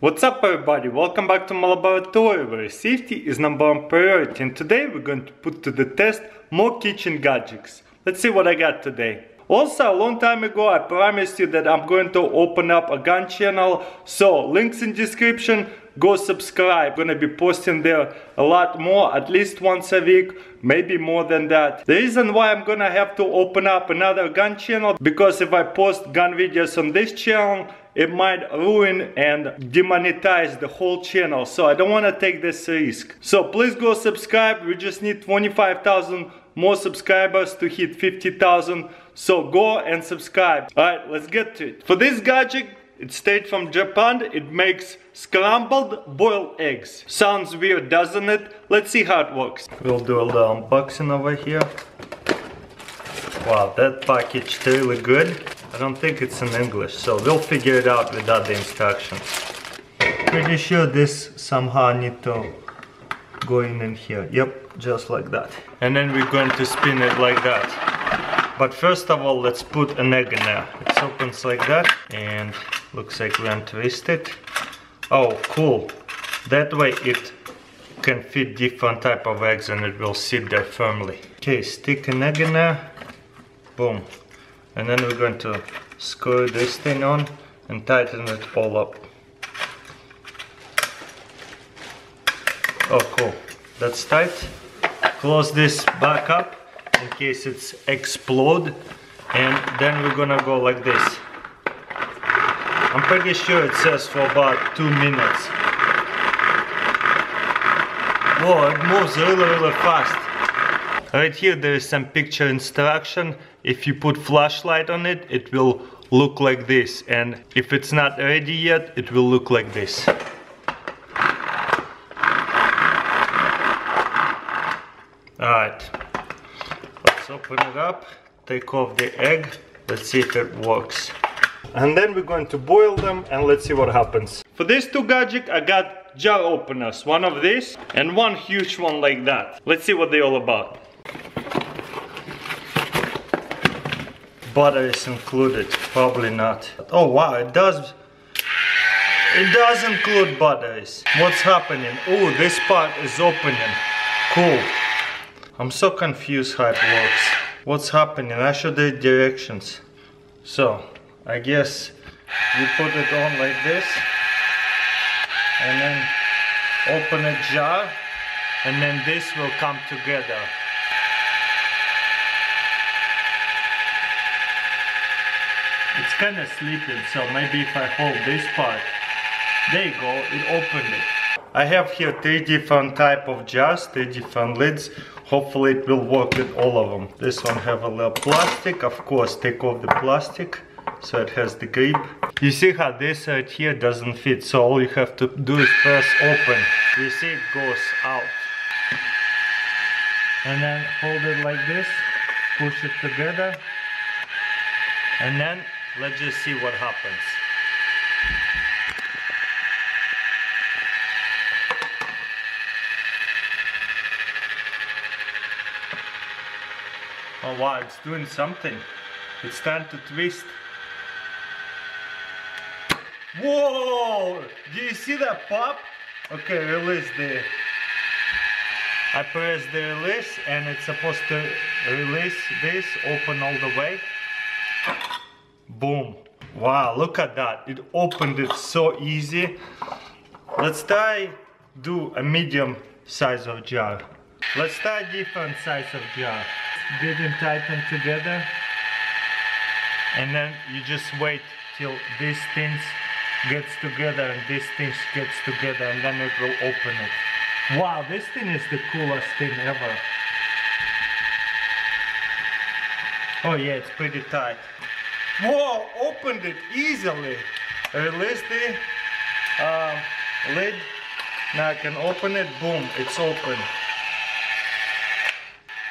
What's up everybody, welcome back to my laboratory where safety is #1 priority, and today we're going to put to the test more kitchen gadgets. Let's see what I got today. Also, a long time ago I promised you that I'm going to open up a gun channel, so links in description, go subscribe. I'm gonna be posting there a lot more, at least once a week, maybe more than that. The reason why I'm gonna have to open up another gun channel, because if I post gun videos on this channel, it might ruin and demonetize the whole channel, so I don't want to take this risk. So please go subscribe, we just need 25,000 more subscribers to hit 50,000, so go and subscribe. Alright, let's get to it. For this gadget, it's straight from Japan, it makes scrambled boiled eggs. Sounds weird, doesn't it? Let's see how it works. We'll do a little unboxing over here. Wow, that packaged really good. I don't think it's in English, so we'll figure it out without the instructions. Pretty sure this somehow need to go in here. Yep, just like that. And then we're going to spin it like that. But first of all, let's put an egg in there. It opens like that, and looks like we untwist it. Oh, cool. That way it can fit different type of eggs and it will sit there firmly. Okay, stick an egg in there. Boom. And then we're going to screw this thing on and tighten it all up. Oh cool, that's tight. Close this back up in case it's explode, and then we're gonna go like this. I'm pretty sure it says for about 2 minutes. Whoa, it moves really fast. Right here there is some picture instruction. If you put flashlight on it, it will look like this, and if it's not ready yet, it will look like this. Alright, let's open it up, take off the egg, let's see if it works. And then we're going to boil them and let's see what happens. For these two gadgets I got jar openers, one of these and one huge one like that. Let's see what they're all about. Butter is included, probably not. Oh wow, it does include butters. What's happening? Oh, this part is opening. Cool. I'm so confused how it works. What's happening? I should read directions. So I guess you put it on like this and then open a jar, and then this will come together. It's kind of sleeping, so maybe if I hold this part, there you go, it opened it. I have here 3 different type of jars, 3 different lids. Hopefully it will work with all of them. This one have a little plastic, of course take off the plastic so it has the grip. You see how this right here doesn't fit, so all you have to do is press open. You see it goes out. And then hold it like this, push it together, and then let's just see what happens. Oh wow, it's doing something. It's starting to twist. Whoa! Do you see that pop? Okay, release the... I press the release and it's supposed to release this, open all the way. Boom. Wow, look at that. It opened it so easy. Let's try do a medium size of jar. Let's try different size of jar. Didn't tighten together. And then you just wait till these things gets together and these things gets together, and then it will open it. Wow, this thing is the coolest thing ever. Oh yeah, it's pretty tight. Whoa, opened it easily. Release the lid. Now I can open it. Boom, it's open.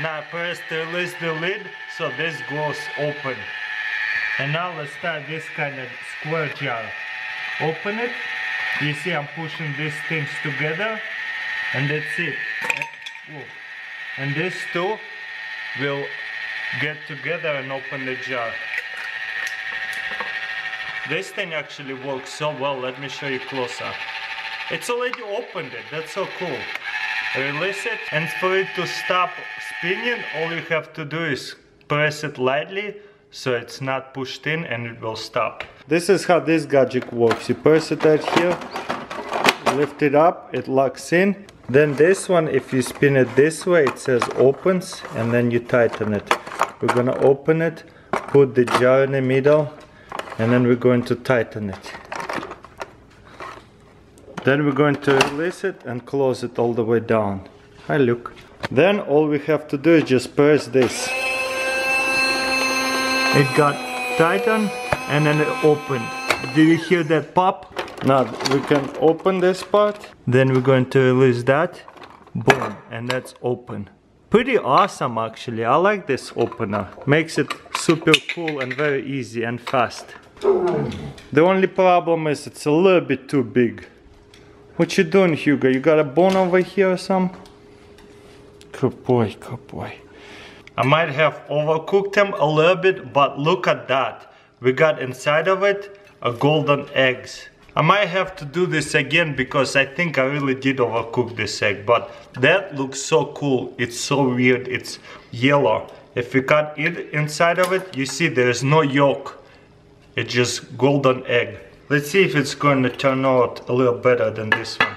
Now I press to release the lid, so this goes open. And now let's try this kind of square jar. Open it. You see I'm pushing these things together. And that's it. And these two will get together and open the jar. This thing actually works so well. Let me show you closer. It's already opened it, that's so cool. Release it, and for it to stop spinning, all you have to do is press it lightly so it's not pushed in, and it will stop. This is how this gadget works. You press it right here, lift it up, it locks in. Then this one, if you spin it this way, it says opens, and then you tighten it. We're gonna open it, put the jar in the middle, and then we're going to tighten it. Then we're going to release it and close it all the way down. Hi Luke. Then all we have to do is just press this. It got tightened and then it opened. Do you hear that pop? Now we can open this part. Then we're going to release that. Boom. And that's open. Pretty awesome actually, I like this opener. Makes it super cool and very easy and fast. The only problem is it's a little bit too big. What you doing, Hugo? You got a bone over here or something? Good boy, good boy. I might have overcooked him a little bit, but look at that. We got inside of it a golden eggs. I might have to do this again because I think I really did overcook this egg, but that looks so cool. It's so weird. It's yellow. If you cut it inside of it, you see there is no yolk. It's just golden egg. Let's see if it's going to turn out a little better than this one.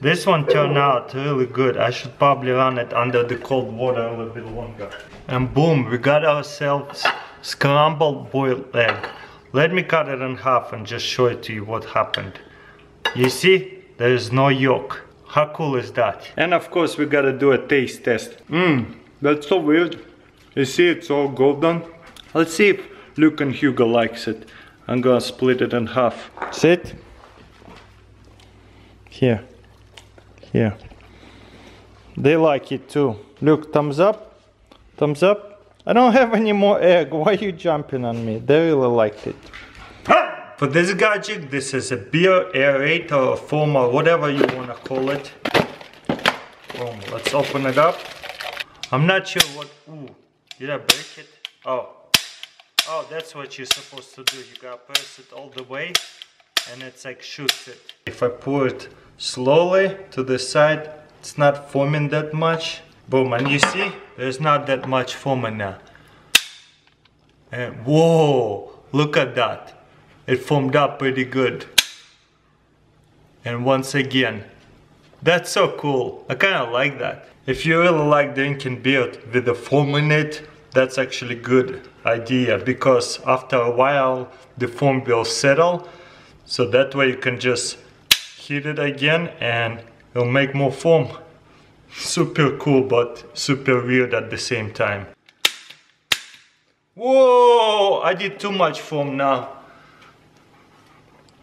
This one turned out really good. I should probably run it under the cold water a little bit longer. And boom, we got ourselves scrambled boiled egg. Let me cut it in half and just show it to you what happened. You see, there is no yolk. How cool is that? And of course we gotta do a taste test. That's so weird. You see, it's all golden. Let's see if Luke and Hugo likes it. I'm gonna split it in half. Sit. Here. Here. They like it too. Luke, thumbs up. Thumbs up. I don't have any more egg, why are you jumping on me? They really liked it. For this gadget, this is a beer aerator or foam or whatever you want to call it. Boom, let's open it up. I'm not sure what... Ooh, did I break it? Oh. Oh, that's what you're supposed to do. You gotta press it all the way and it's like shoots it. If I pour it slowly to the side, it's not foaming that much. Boom, and you see, there's not that much foam in there. And whoa, look at that. It foamed up pretty good. And once again, that's so cool. I kind of like that. If you really like drinking beer with the foam in it, that's actually a good idea, because after a while, the foam will settle. So that way you can just heat it again and it'll make more foam. Super cool, but super weird at the same time. Whoa, I did too much foam now.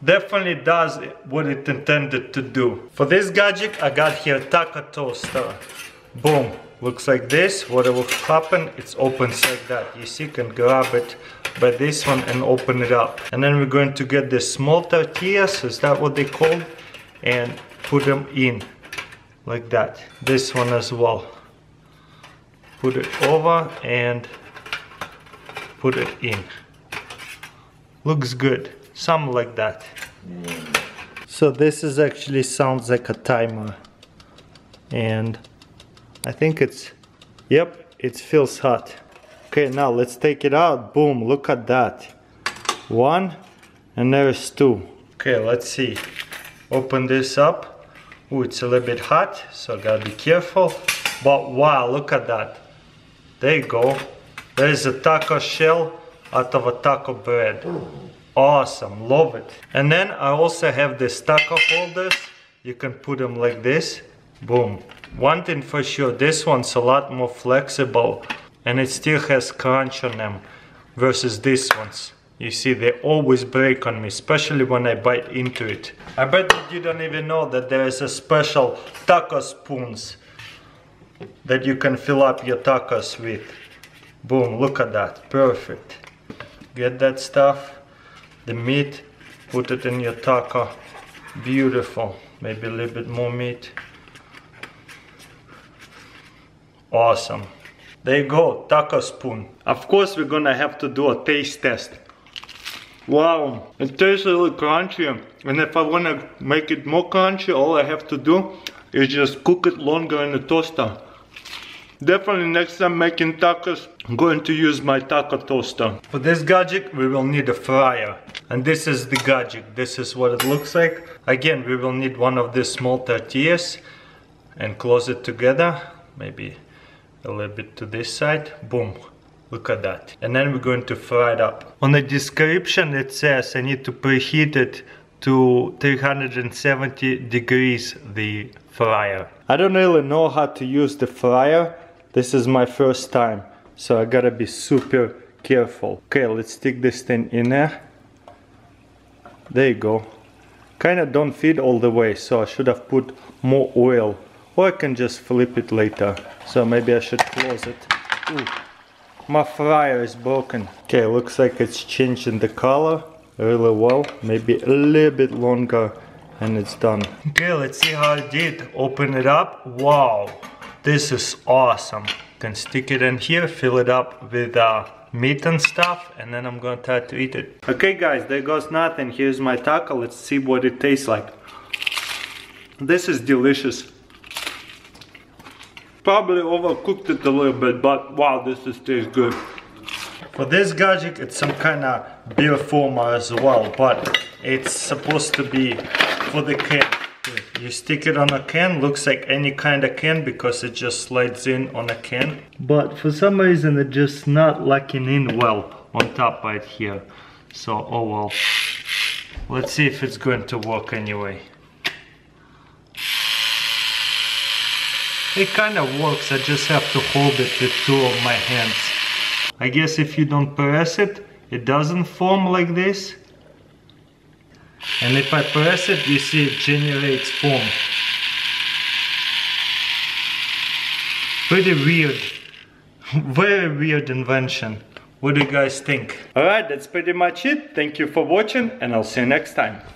Definitely does what it intended to do. For this gadget, I got here a taco toaster. Boom, looks like this. What will happen, it opens like that. You see, you can grab it by this one and open it up. And then we're going to get the small tortillas, is that what they call? And put them in. Like that. This one as well. Put it over and put it in. Looks good. Something like that. So this is actually sounds like a timer. And I think it's... Yep, it feels hot. Okay, now let's take it out. Boom, look at that. One, and there is two. Okay, let's see. Open this up. Ooh, it's a little bit hot, so I gotta be careful. But wow, look at that. There you go. There is a taco shell out of a taco bread. Awesome, love it. And then I also have these taco holders. You can put them like this. Boom. One thing for sure, this one's a lot more flexible. And it still has crunch on them versus these ones. You see, they always break on me, especially when I bite into it. I bet that you don't even know that there is a special taco spoons that you can fill up your tacos with. Boom, look at that, perfect. Get that stuff, the meat, put it in your taco. Beautiful, maybe a little bit more meat. Awesome. There you go, taco spoon. Of course, we're gonna have to do a taste test. Wow, it tastes really crunchy, and if I want to make it more crunchy, all I have to do is just cook it longer in the toaster. Definitely next time making tacos, I'm going to use my taco toaster. For this gadget, we will need a fryer. And this is the gadget, this is what it looks like. Again, we will need one of these small tortillas and close it together. Maybe a little bit to this side. Boom. Look at that. And then we're going to fry it up. On the description it says I need to preheat it to 370 degrees, the fryer. I don't really know how to use the fryer. This is my first time, so I gotta be super careful. Okay, let's stick this thing in there. There you go. Kinda don't fit all the way, so I should have put more oil. Or I can just flip it later. So maybe I should close it. Ooh, my fryer is broken. Okay, looks like it's changing the color really well. Maybe a little bit longer and it's done. Okay, let's see how it did. Open it up. Wow, this is awesome. Can stick it in here, fill it up with meat and stuff, and then I'm gonna try to eat it. Okay guys, there goes nothing. Here's my taco. Let's see what it tastes like. This is delicious. Probably overcooked it a little bit, but wow, this is tastes good. For this gadget, it's some kind of beer former as well, but it's supposed to be for the can. You stick it on a can, looks like any kind of can because it just slides in on a can. But for some reason, it's just not locking in well on top right here. So, oh well. Let's see if it's going to work anyway. It kind of works, I just have to hold it with two of my hands. I guess if you don't press it, it doesn't form like this. And if I press it, you see it generates foam. Pretty weird. Very weird invention. What do you guys think? Alright, that's pretty much it. Thank you for watching and I'll see you next time.